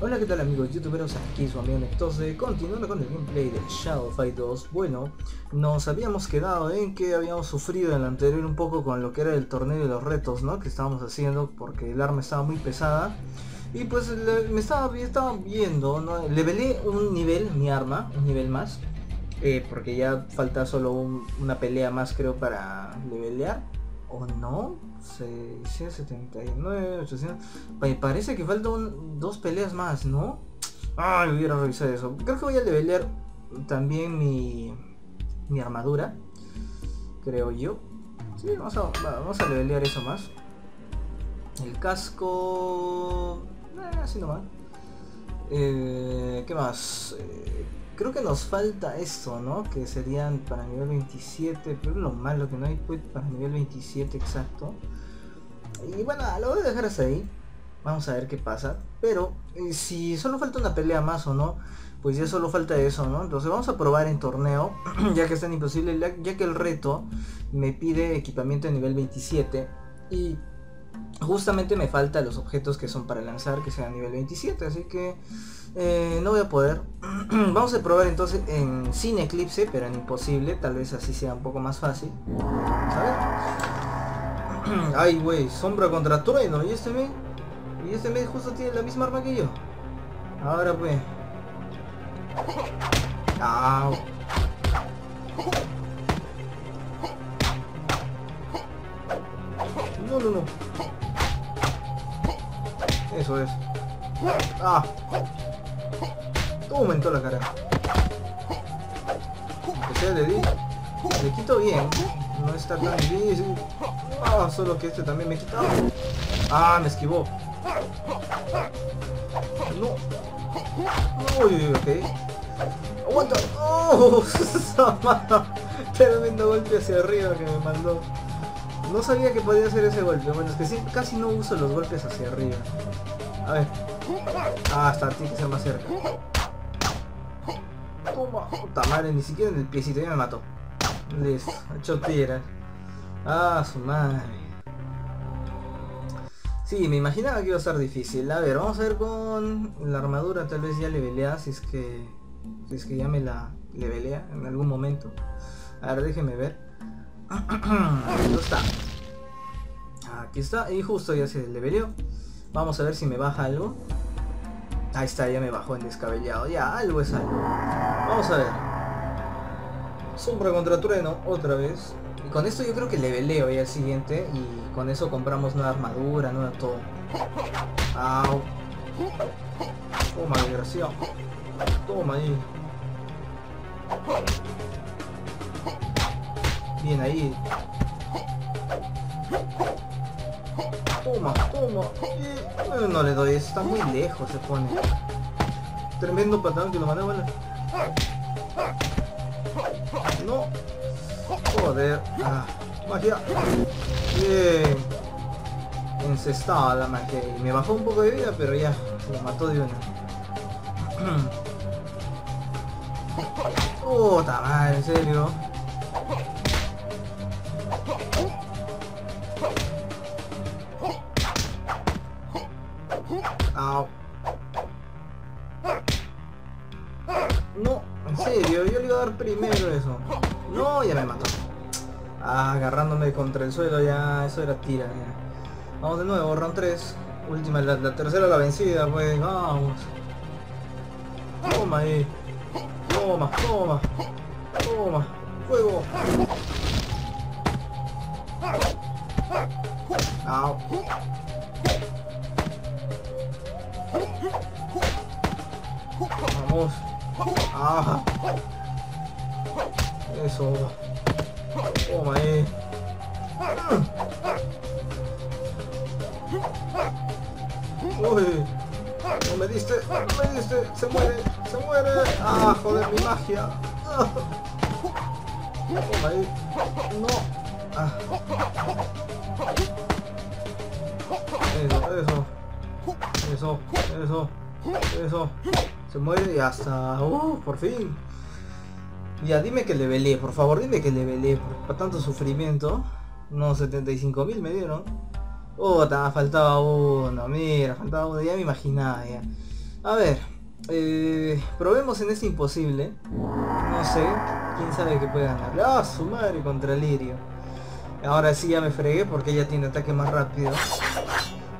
Hola, ¿qué tal amigos youtuberos? Aquí su amigo Nectose, continuando con el gameplay de Shadow Fight 2. Bueno, nos habíamos quedado en que habíamos sufrido en el anterior un poco con lo que era el torneo de los retos, ¿no? Que estábamos haciendo porque el arma estaba muy pesada. Y pues me estaba viendo, ¿no? Levelé un nivel, mi arma, un nivel más. Porque ya falta solo una pelea más, creo, para levelear. ¿O no? 679, 800... Parece que faltan dos peleas más, ¿no? Ay, hubiera revisado eso. Creo que voy a levelear también mi armadura, creo yo. Sí, vamos a levelear eso más. El casco... así nomás. ¿Qué más? Creo que nos falta esto, ¿no? Que serían para nivel 27, pero lo malo que no hay quit para nivel 27 exacto. Y bueno, lo voy a dejar hasta ahí. Vamos a ver qué pasa. Pero si solo falta una pelea más o no, pues ya solo falta eso, ¿no? Entonces vamos a probar en torneo, ya que es tan imposible, ya que el reto me pide equipamiento de nivel 27 y justamente me faltan los objetos que son para lanzar, que sean nivel 27, así que... no voy a poder. Vamos a probar entonces en sin eclipse, pero en imposible. Tal vez así sea un poco más fácil. Vamos a ver. Ay, güey, sombra contra trueno. Y este men, justo tiene la misma arma que yo. Ahora pues. Au. No, no, no. Eso es. Ah. Aumentó la cara. Entonces le quito bien. No está tan difícil. Ah, solo que este también me quitaba. Ah, me esquivó. No. Uy, ok. Aguanta. Oh, tremendo golpe hacia arriba que me mandó. No sabía que podía hacer ese golpe. Bueno, es que sí, casi no uso los golpes hacia arriba. A ver. Ah, hasta tiene que ser más cerca. Puta madre, ni siquiera en el piecito ya me mató. Listo, hecho piedras. Ah, su madre. Sí, me imaginaba que iba a estar difícil. A ver, vamos a ver con la armadura. Tal vez ya levelea, si es que ya me la levelea en algún momento. A ver, déjeme ver. ¿Dónde está? Aquí está, y justo ya se leveleó. Vamos a ver si me baja algo. Ahí está, ya me bajó en descabellado. Ya, algo es algo. Vamos a ver. Sombra contra trueno, otra vez. Y con esto yo creo que leveleo ya el siguiente. Y con eso compramos nueva armadura, nueva todo. Au. Toma, desgraciado. Toma ahí. Bien ahí. Toma, toma. No le doy, está muy lejos, se pone. Tremendo patán que lo mandé, ¿vale? No. Joder. Ah, magia. Bien. Encestaba la magia. Y me bajó un poco de vida, pero ya. Lo mató de una. Oh, tamar, en serio. No, en serio, yo le iba a dar primero eso. No, ya me mató. Ah, agarrándome contra el suelo ya, eso era tira ya. Vamos de nuevo, round 3. Última, la tercera la vencida, pues, vamos. Toma ahí. Toma, toma. Toma. Fuego. Au. Vamos. Ah. Eso. Toma ahí. Uy. No me diste. No me diste. Se muere. Se muere. Ah, joder, mi magia. Toma ahí. No. Ah. Eso, eso. Eso, eso, eso. Se muere y hasta... por fin. Ya, dime que levelé, por favor, dime que levelé. Por tanto sufrimiento. No, 75.000 me dieron. Faltaba uno, mira, faltaba uno. Ya me imaginaba, ya. A ver, probemos en ese imposible. No sé, quién sabe que puede ganar. ¡Ah, su madre! Contra Lirio. Ahora sí ya me fregué porque ella tiene ataque más rápido.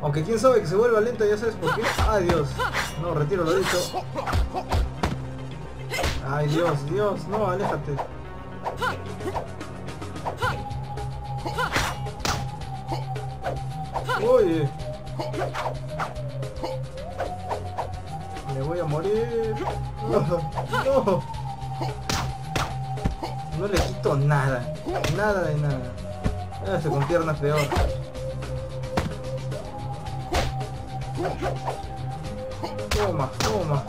Aunque quién sabe que se vuelva lento, ya sabes por qué. ¡Adiós! No, retiro lo dicho. ¡Ay, Dios, Dios! No, aléjate. Oye, me voy a morir. No, no. No le quito nada. Nada de nada. Este con piernas peor. Toma, toma.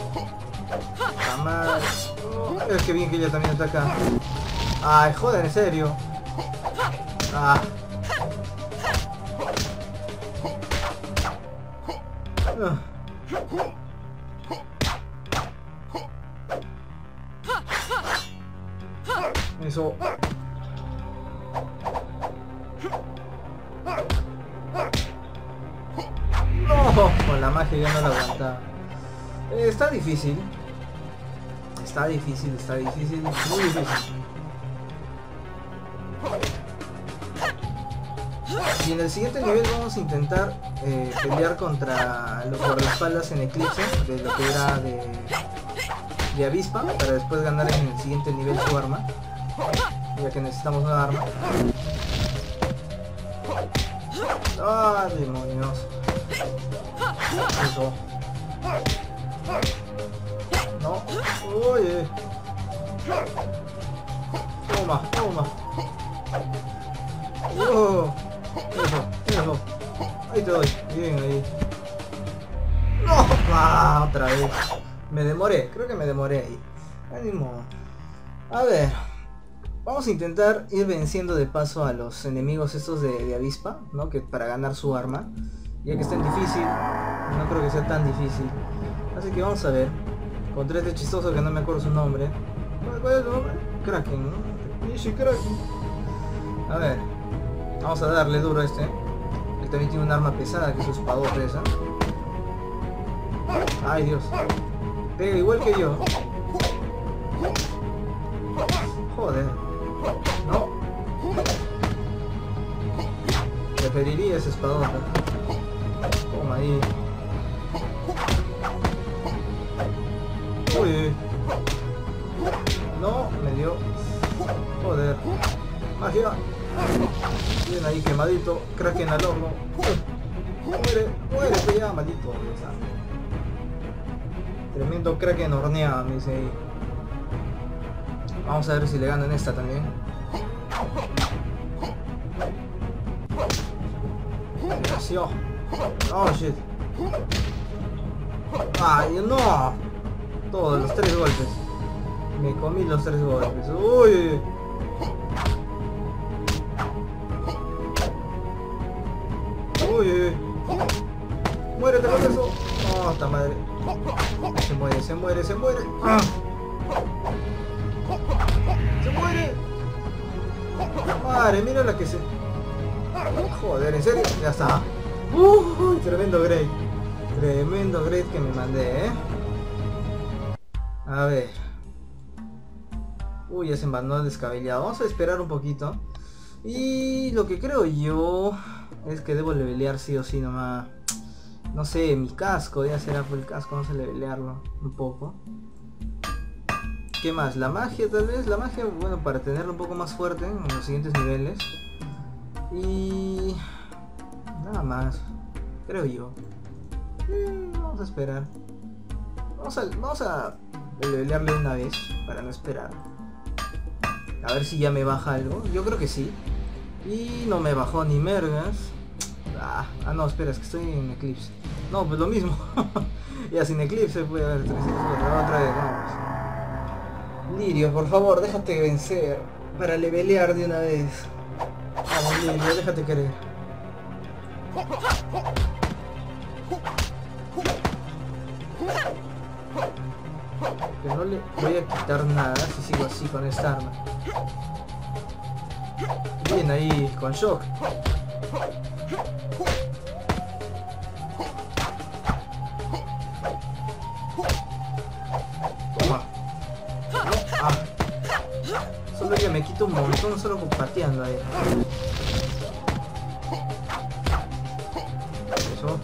Jamás. Oh, es que bien que ella también está acá. Ay, joder, en serio. Ah. Eso. No, con la magia ya no la aguantaba. Está difícil. Está difícil, está difícil. Muy difícil. Y en el siguiente nivel vamos a intentar pelear contra los guardaespaldas en Eclipse, de lo que era de avispa, para después ganar en el siguiente nivel su arma, ya que necesitamos una arma. ¡Ah, demonios! Eso. No. Oye. Toma, toma. Oh. Eso, eso. Ahí te doy. Bien, ahí. ¡No! ¡Ah! Otra vez. Me demoré. Creo que me demoré ahí. Ánimo. A ver. Vamos a intentar ir venciendo de paso a los enemigos estos de avispa, ¿no? Que para ganar su arma. Ya que es tan difícil. No creo que sea tan difícil. Así que vamos a ver. Contra este chistoso que no me acuerdo su nombre. ¿Cuál es su nombre? Kraken, ¿no? Ishi Kraken. A ver. Vamos a darle duro a este. Él también tiene un arma pesada que es su espadote esa. Ay, Dios. Pega igual que yo. Joder. No. Preferiría esa espadota. Toma ahí. Uy. No, me dio. Joder. Magia. Bien ahí quemadito, Kraken al horno. Muere, muere, que ya, maldito. Tremendo Kraken horneado, me dice ahí. Vamos a ver si le ganan esta también. Oh shit. Ay, no. Todos los tres golpes. Me comí los tres golpes. Uy. Uy, muérete con eso. Oh, esta madre. Se muere, se muere, se muere. ¡Ah! Se muere. Madre, mira la que se... Joder, en serio, ya está. Uy, tremendo Grey. Tremendo Grey que me mandé, ¿eh? A ver. Uy, ya se mandó el descabellado. Vamos a esperar un poquito. Y lo que creo yo... es que debo levelear sí o sí nomás. No sé, mi casco. Ya será por el casco, vamos a levelearlo un poco. ¿Qué más? La magia tal vez. La magia, bueno, para tenerlo un poco más fuerte en los siguientes niveles. Y... nada más. Creo yo. Vamos a esperar. Vamos a levelearle una vez, para no esperar. A ver si ya me baja algo. Yo creo que sí. Y no me bajó ni mergas. Ah, no, espera, es que estoy en Eclipse. No, pues lo mismo. Ya sin Eclipse voy a ver 300. Otra vez, vamos. Lirio, por favor, déjate vencer. Para levelear de una vez. Vamos, Lirio, déjate querer. Pero no le voy a quitar nada si sigo así con esta arma. Bien ahí, con shock. divertí un montón solo compartiendo ahí. Eso.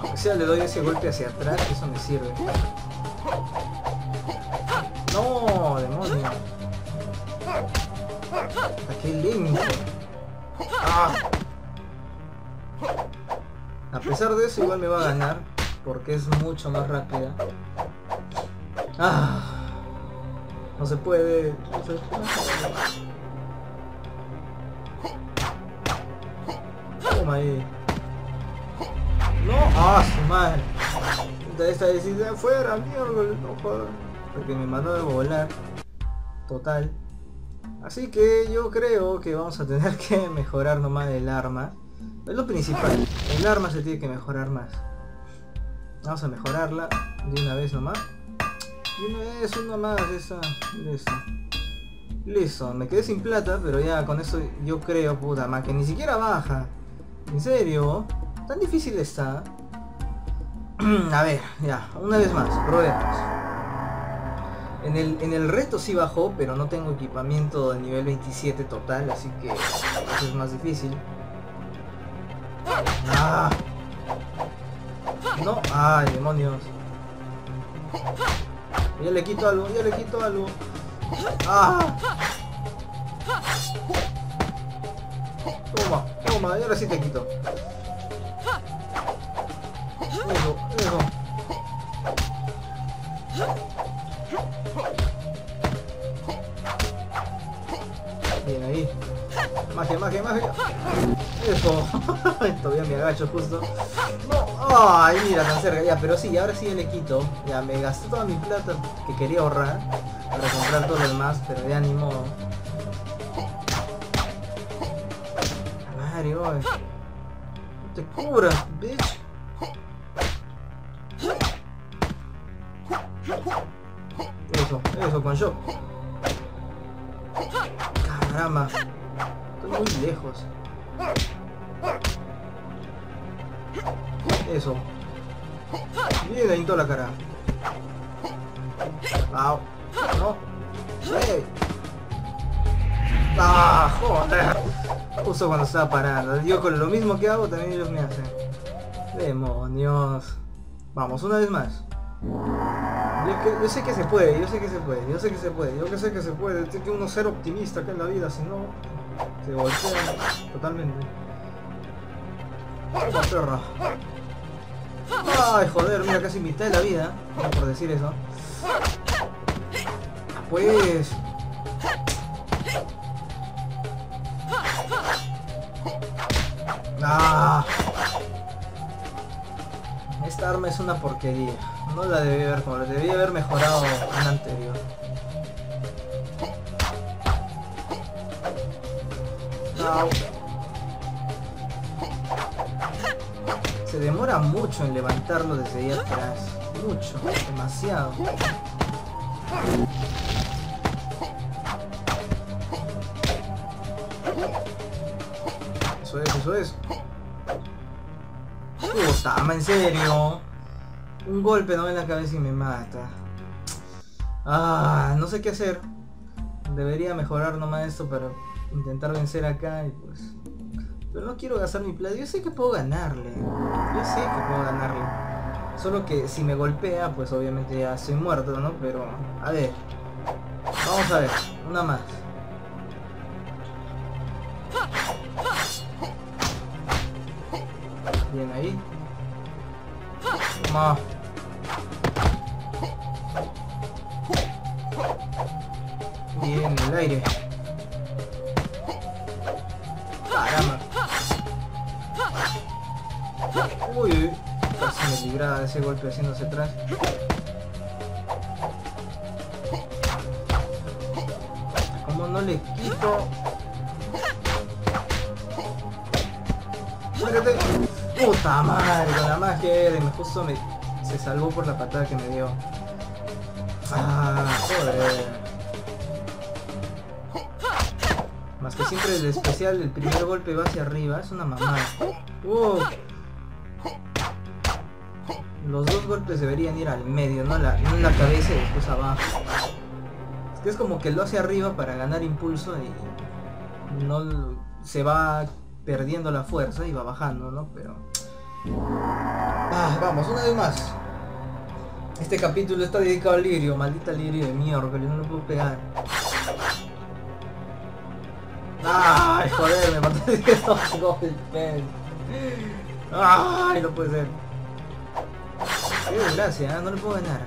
Aunque sea le doy ese golpe hacia atrás, eso me sirve. ¡No! ¡Demonio! ¡Qué lindo! ¡Ah! A pesar de eso igual me va a ganar, porque es mucho más rápida. ¡Ah! No se puede... No se puede. Toma ahí. ¡No! ¡Ah, su madre! Esta decisión fuera, mierda, no joder. Porque me mandó de volar. Total. Así que yo creo que vamos a tener que mejorar nomás el arma. Es lo principal. El arma se tiene que mejorar más. Vamos a mejorarla de una vez nomás. Y una más esa. Listo. Listo. Me quedé sin plata, pero ya con eso yo creo, puta madre, que ni siquiera baja. ¿En serio? ¿Tan difícil está? A ver, ya. Una vez más. Probemos. En el reto sí bajó, pero no tengo equipamiento de nivel 27 total, así que eso es más difícil. ¡Ah! ¡No! ¡Ay, demonios! Ya le quito algo, ya le quito algo. ¡Ah! Toma, toma, y ahora sí te quito. Eso, eso. Bien, ahí. Magia, magia, magia. Eso. Todavía me agacho justo. No. Ay, mira, tan cerca. Ya, pero sí, ahora sí ya le quito. Ya, me gasté toda mi plata que quería ahorrar para comprar todo lo demás, pero ya ni modo. Mario, no te cubras, bitch. Eso, eso con yo. Caramba. Estoy muy lejos. Eso. Bien, ahí en toda la cara. Au. No. ¡Hey! ¡Ah, joder! Justo cuando estaba parando. Yo con lo mismo que hago también ellos me hacen. Demonios. Vamos, una vez más. Yo sé que se puede, yo sé que se puede, yo sé que se puede, yo que sé que se puede. Tiene que uno ser optimista acá en la vida, si no se voltea totalmente. ¡Oh, perra! Ay, joder, mira, casi mitad de la vida, por decir eso. Pues... ¡ah! Esta arma es una porquería. No la debí haber comprado, debí haber mejorado en la anterior. Au. Se demora mucho en levantarlo desde ahí atrás. Mucho, demasiado. Eso es, eso es. Puta, en serio. Un golpe no en la cabeza y me mata. Ah, no sé qué hacer. Debería mejorar nomás esto para intentar vencer acá y pues... Pero no quiero gastar mi plata. Yo sé que puedo ganarle. Yo sé que puedo ganarle. Solo que si me golpea, pues obviamente ya estoy muerto, ¿no? Pero... a ver. Vamos a ver. Una más. Bien ahí. Toma. Bien, el aire. Caramba. Uy, uy. Casi me libraba de ese golpe haciéndose atrás. Como no le quito. Muérete. Puta madre, con la magia era, me justo me... se salvó por la patada que me dio. Ah, joder. Más que siempre el especial, el primer golpe va hacia arriba, es una mamada. Los dos golpes deberían ir al medio, no en la cabeza y después abajo. Es como que lo hace arriba para ganar impulso y no se va perdiendo la fuerza y va bajando, ¿no? Pero... ah, vamos, una vez más. Este capítulo está dedicado a Lirio, maldita Lirio de mierda, pero no lo puedo pegar. ¡Ay, joder! Me mató de 10 golpes. ¡Ay, no puede ser! ¡Qué desgracia! ¿Eh? No le puedo ganar.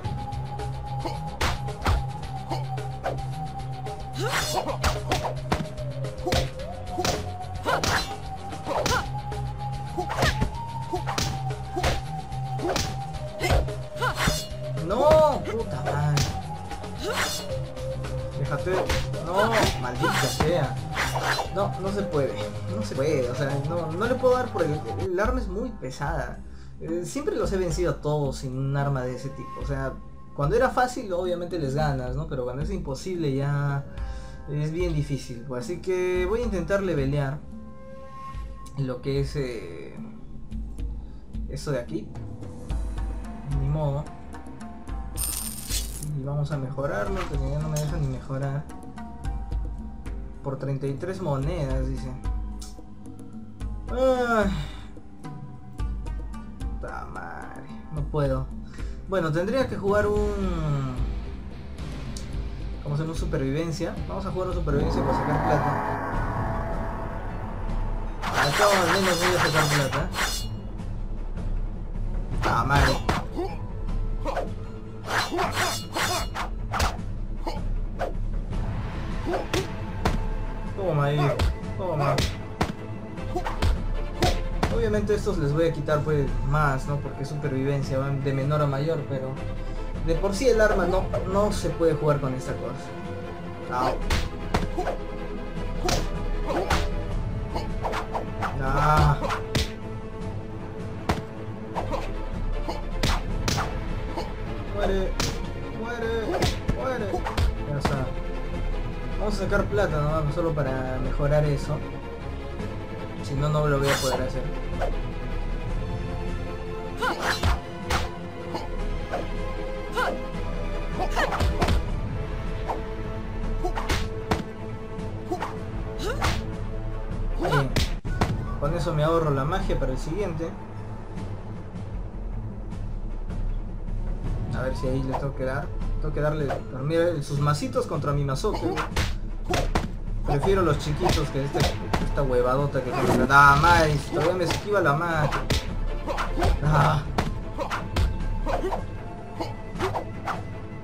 ¡No! ¡Puta madre! Déjate... ¡No! ¡Maldita sea! No, no se puede, no se puede, o sea, no le puedo dar por el arma es muy pesada. Siempre los he vencido a todos sin un arma de ese tipo, o sea, cuando era fácil obviamente les ganas, ¿no? Pero cuando es imposible ya es bien difícil, pues, así que voy a intentar levelear lo que es eso de aquí, ni modo, y vamos a mejorarlo, porque ya no me dejan ni mejorar. Por 33 monedas, dice. Ah, puta madre, no puedo. Bueno, tendría que jugar un... vamos a hacer un supervivencia. Vamos a jugar un supervivencia para sacar plata. Acabo al menos voy a sacar plata. Puta madre. Toma ahí, toma. Obviamente estos les voy a quitar pues más, ¿no? Porque supervivencia van de menor a mayor, pero de por sí el arma no se puede jugar con esta cosa. Ah. Muere, muere, muere. Ya está. Vamos a sacar plata, ¿no? Solo para mejorar eso. Si no, no lo voy a poder hacer. Bien. Con eso me ahorro la magia para el siguiente. A ver si ahí le tengo que dar. Tengo que darle sus macitos contra mi mazote. Prefiero los chiquitos que esta huevadota que tengo. ¡Ah, madre! Todavía me esquiva la madre. ¡Ah!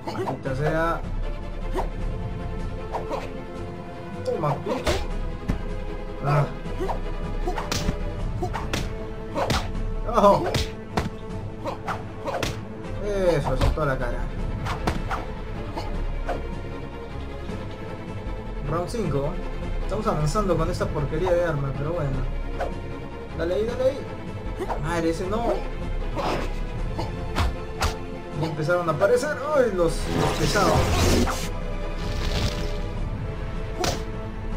Maldita sea. Toma, pico. ¡Ah! ¡Oh! Eso, soltó la cara. Round 5. Estamos avanzando con esta porquería de arma, pero bueno. Dale ahí, dale ahí. Madre, ese no. Y empezaron a aparecer. ¡Ay, los pesados!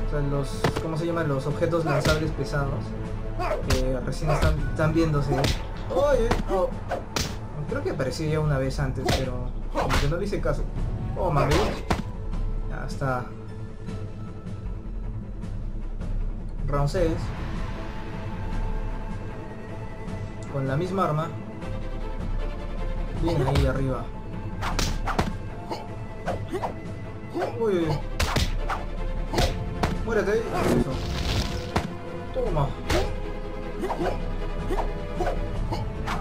O sea, los... ¿cómo se llaman? Los objetos lanzables pesados. Que recién están viéndose. Oye, oh. Creo que apareció ya una vez antes, pero... como que no le hice caso. Oh, mami. Ya está. Round 6 con la misma arma. Bien ahí arriba. Uy, uy. Muérete ahí. Eso. Toma.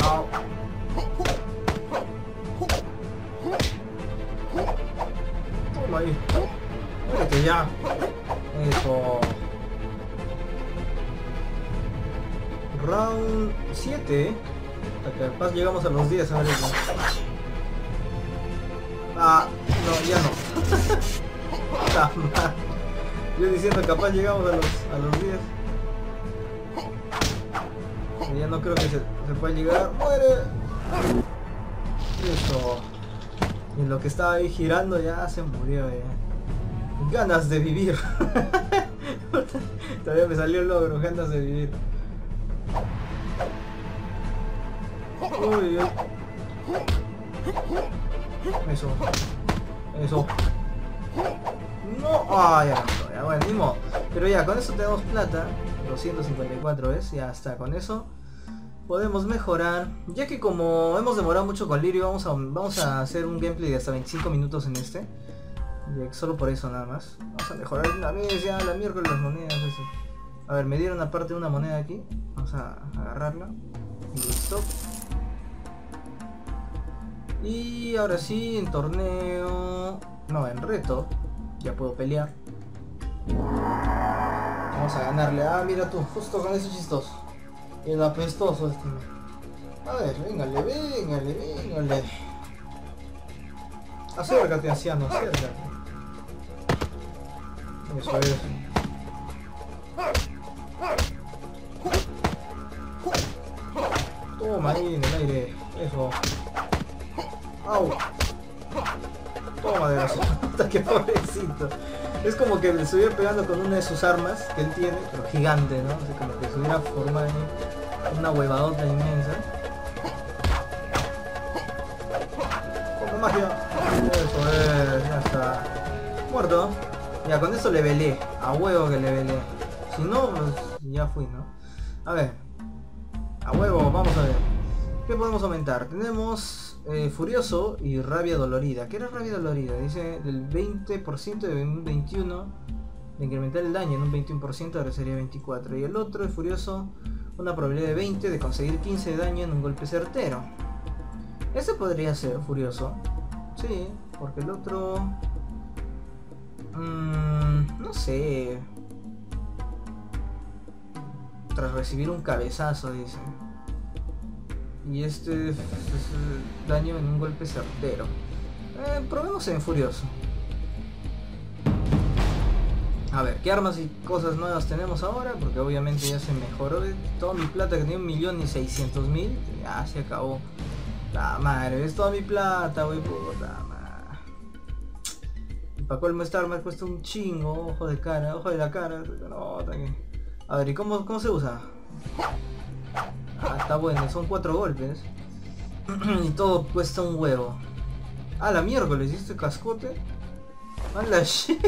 Au. Toma ahí. Muérete ya. Eso. Round 7. Capaz llegamos a los 10, a ver eso. Ah, no, ya no. Yo diciendo capaz llegamos a los 10. Y ya no creo que se pueda llegar. ¡Muere! Eso. Y lo que estaba ahí girando ya se murió, ya. Ganas de vivir. Todavía me salió el logro, ganas de vivir. Uy, uy. Eso. Eso. No, ah, ya no, ya, bueno, ni modo. Pero ya, con eso tenemos plata. 254 es, ya está, con eso podemos mejorar. Ya que como hemos demorado mucho con Lirio, vamos a hacer un gameplay de hasta 25 minutos en este. Solo por eso nada más. Vamos a mejorar una vez ya la miércoles las monedas. Eso. A ver, me dieron aparte una moneda aquí. Vamos a agarrarla. Y listo. Y ahora sí, en torneo... No, en reto. Ya puedo pelear. Vamos a ganarle. Ah, mira tú, justo con ese chistoso. El apestoso este. A ver, véngale, véngale, véngale. Acércate, anciano, acércate. Eso es. Toma ahí en el aire. Eso. Au. Toma de la suelta, que pobrecito. Es como que le estuviera pegando con una de sus armas que él tiene, pero gigante, ¿no? O sea, como que estuviera formando una huevadota inmensa. Como magia. Eso es, ya está. Muerto. Ya, con eso le velé. A huevo que le velé. Si no, pues ya fui, ¿no? A ver. A huevo, vamos a ver. ¿Qué podemos aumentar? Tenemos... furioso y rabia dolorida. ¿Qué era rabia dolorida? Dice del 20% de un 21%, de incrementar el daño en un 21%, ahora sería 24%. Y el otro, el furioso, una probabilidad de 20% de conseguir 15 de daño en un golpe certero. Ese podría ser furioso. Sí, porque el otro... no sé. Tras recibir un cabezazo, dice. Y este es daño en un golpe certero. Probemos en furioso. A ver, ¿qué armas y cosas nuevas tenemos ahora? Porque obviamente ya se mejoró. Toda mi plata que tenía 1.600.000. Ya se acabó. La madre, es toda mi plata, wey, puta madre. Y para colmo esta arma cuesta un chingo. Ojo de cara, ojo de la cara. No, a ver, ¿y cómo se usa? Ah, está bueno, son 4 golpes. Y todo cuesta un huevo. Ah, la miércoles, ¿y este cascote? Ah, la shit.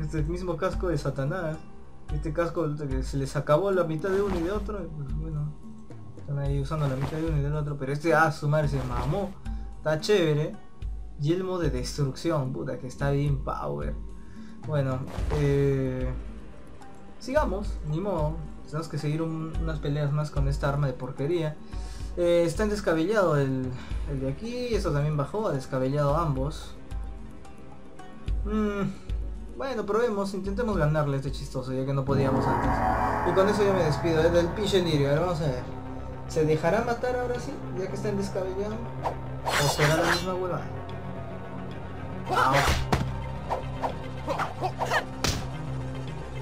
Este mismo casco de Satanás. Este casco que se les acabó la mitad de uno y de otro. Pues bueno, están ahí usando la mitad de uno y del otro. Pero este, ah, su madre, se mamó. Está chévere. Yelmo de destrucción, puta, que está bien power. Bueno, sigamos, ni modo. Tenemos que seguir unas peleas más con esta arma de porquería. Está en descabellado el de aquí. Esto también bajó a descabellado ambos. Bueno, probemos. Intentemos ganarle a este chistoso, ya que no podíamos antes. Y con eso yo me despido. Es del pinche Lirio. A ver, vamos a ver. ¿Se dejará matar ahora sí? Ya que está en descabellado. ¿O será la misma huevada?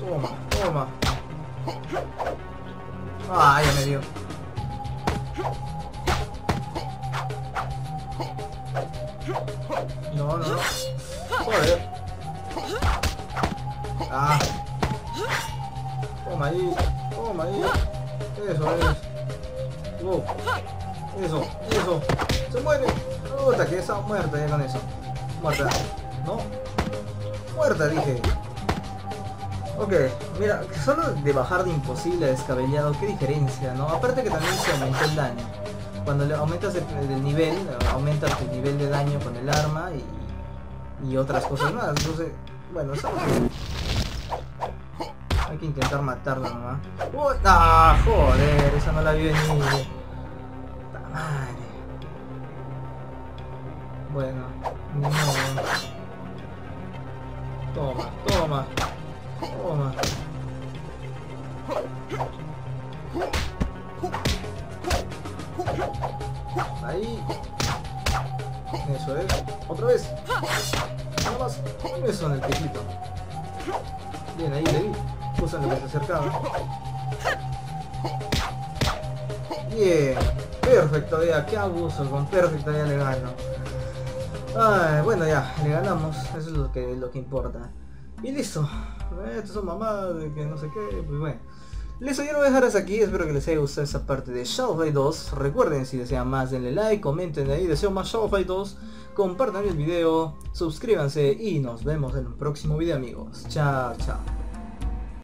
Toma, toma. Ah, ya me dio. No, no, no. Joder. Ah. Toma ahí. Toma ahí. Eso es. Wow. Eso, eso. Se muere. Puta, que está muerta ya con eso. Muerta. No. Muerta, dije. Ok, mira, solo de bajar de imposible a descabellado, qué diferencia, ¿no? Aparte que también se aumentó el daño. Cuando le aumentas el nivel, aumenta tu nivel de daño con el arma y otras cosas más. Entonces, bueno, estamos bien. Hay que intentar matarlo nomás. ¡Uy! ¡Ah, joder! Esa no la vi venir. ¡Ta madre! Bueno, no. Toma, toma. Toma. Ahí. Eso es. Otra vez. Nada más. Eso en el piquito. Bien, ahí le di. Justo en lo que se acercaba. Bien. Perfecto, ya. Qué abuso. Con perfecto ya le gano. Ay, bueno, ya. Le ganamos. Eso es lo que importa. Y listo. Estas son mamadas de que no sé qué, pues bueno. Listo, ya lo voy a dejar hasta aquí, espero que les haya gustado esta parte de Shadow Fight 2. Recuerden, si desean más denle like, comenten ahí, deseo más Shadow Fight 2, compartan el video, suscríbanse y nos vemos en un próximo video amigos. Chao, chao.